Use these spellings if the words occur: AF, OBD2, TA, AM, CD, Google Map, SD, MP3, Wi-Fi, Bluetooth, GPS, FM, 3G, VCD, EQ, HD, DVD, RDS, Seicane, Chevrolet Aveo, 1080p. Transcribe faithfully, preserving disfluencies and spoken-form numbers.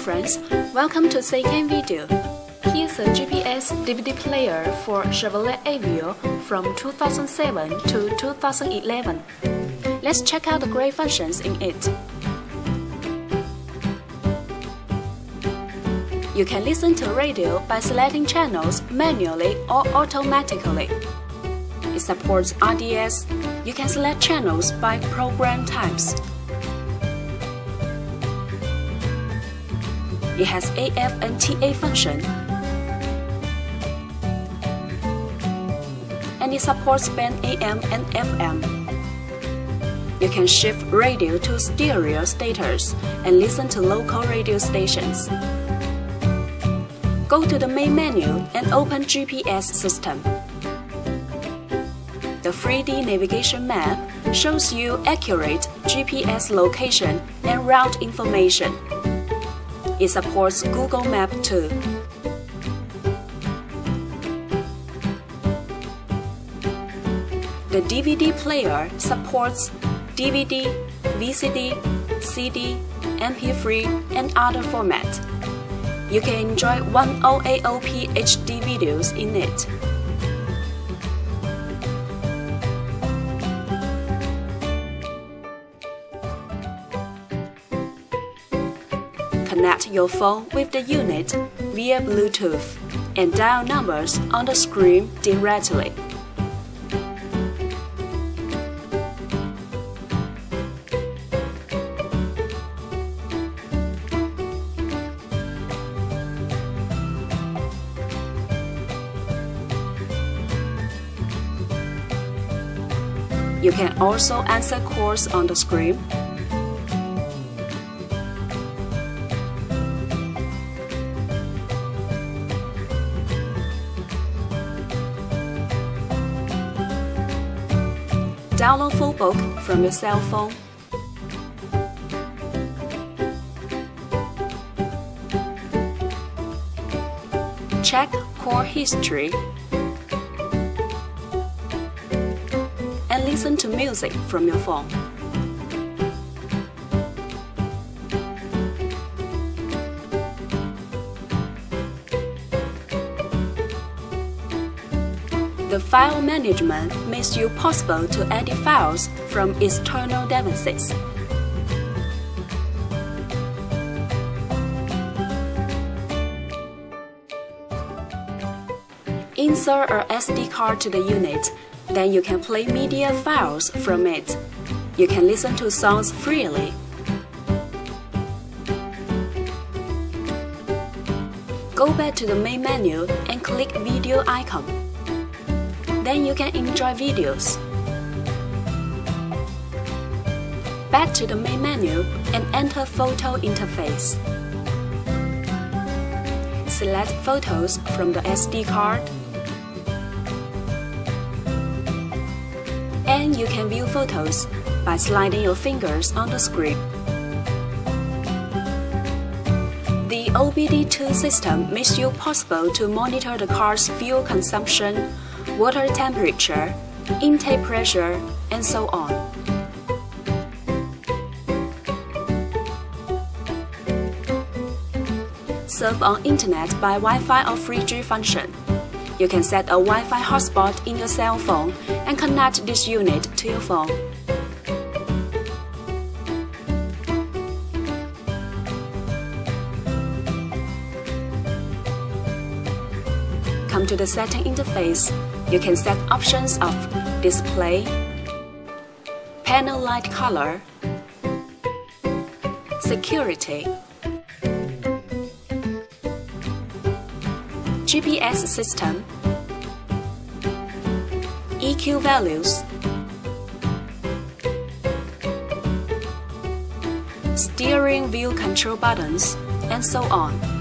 friends, welcome to Seicane video. Here's a G P S D V D player for Chevrolet Aveo from two thousand seven to two thousand eleven. Let's check out the great functions in it. You can listen to radio by selecting channels manually or automatically. It supports R D S. You can select channels by program types. It has A F and T A function, and it supports band A M and F M. You can shift radio to stereo status and listen to local radio stations. Go to the main menu and open G P S system. The three D navigation map shows you accurate G P S location and route information. It supports Google Map too. The D V D player supports D V D, V C D, C D, M P three, and other formats. You can enjoy ten eighty p H D videos in it. Connect your phone with the unit via Bluetooth and dial numbers on the screen directly. You can also answer calls on the screen. Download full book from your cell phone. Check call history. And listen to music from your phone. The file management makes it possible to edit files from external devices. Insert a S D card to the unit, then you can play media files from it. You can listen to songs freely. Go back to the main menu and click video icon. Then you can enjoy videos. Back to the main menu and enter photo interface. Select photos from the S D card. And you can view photos by sliding your fingers on the screen. The O B D two system makes it possible to monitor the car's fuel consumption, water temperature, intake pressure, and so on. Surf on internet by Wi-Fi or three G function. You can set a Wi-Fi hotspot in your cell phone and connect this unit to your phone. Come to the setting interface. You can set options of display, panel light color, security, G P S system, E Q values, steering wheel control buttons, and so on.